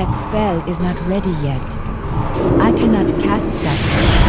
That spell is not ready yet. I cannot cast that.